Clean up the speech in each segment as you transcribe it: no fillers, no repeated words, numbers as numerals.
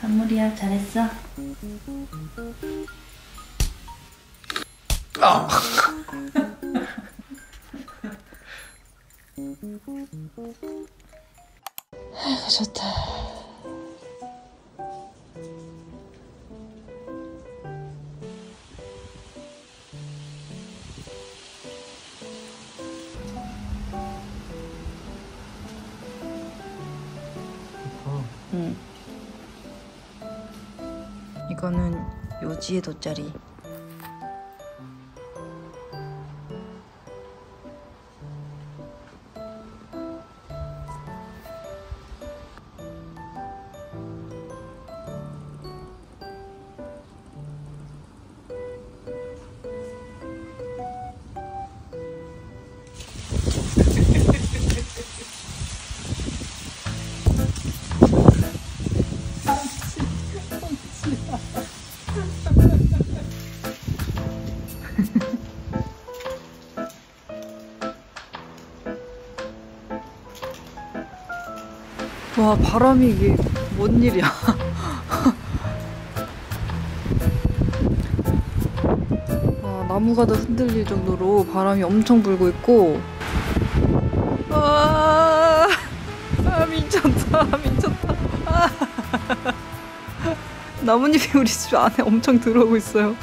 선물이야. 잘했어. 아. 아이고 좋다. 이거는 요지의 돗자리. 와, 바람이 이게 뭔 일이야. 와, 나무가 다 흔들릴 정도로 바람이 엄청 불고 있고. 와, 아, 미쳤다. 아, 나뭇잎이 우리 집 안에 엄청 들어오고 있어요.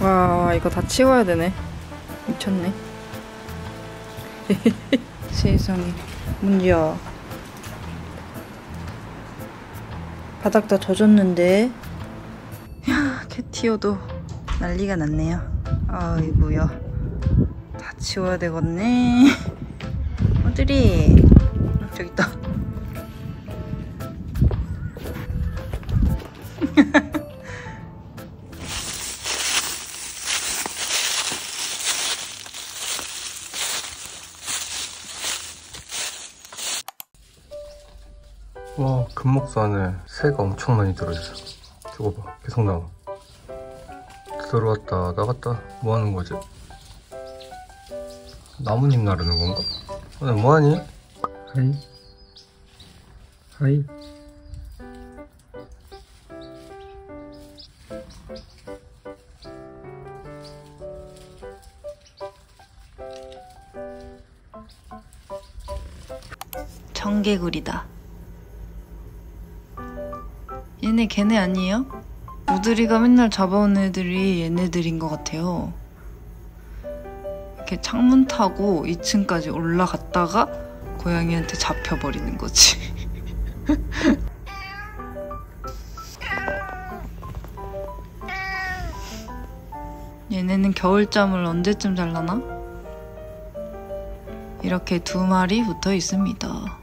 와, 이거 다 치워야 되네. 미쳤네. 세상에. 문제야. 바닥 다 젖었는데. 야, 캣티어도 난리가 났네요. 아이고야. 다 치워야 되겠네. 오들이. 저기 있다. 와, 금목수 안에 새가 엄청 많이 들어있어. 저거 봐, 계속 나와. 들어왔다 나갔다. 뭐 하는 거지? 나뭇잎 나르는 건가? 오늘 뭐 하니? 하이 하이. 정개구리다. 얘네 걔네 아니에요? 오들이가 맨날 잡아온 애들이 얘네들인 것 같아요. 이렇게 창문 타고 2층까지 올라갔다가 고양이한테 잡혀버리는 거지. 얘네는 겨울잠을 언제쯤 잘라나? 이렇게 두 마리 붙어 있습니다.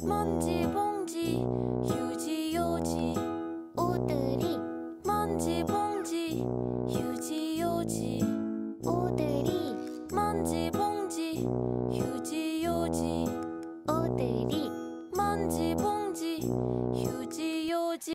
먼지 봉지 휴지 요지 오들이. 먼지 봉지 휴지 요지 오들이. 먼지 봉지 휴지 요지 오들이. 먼지 봉지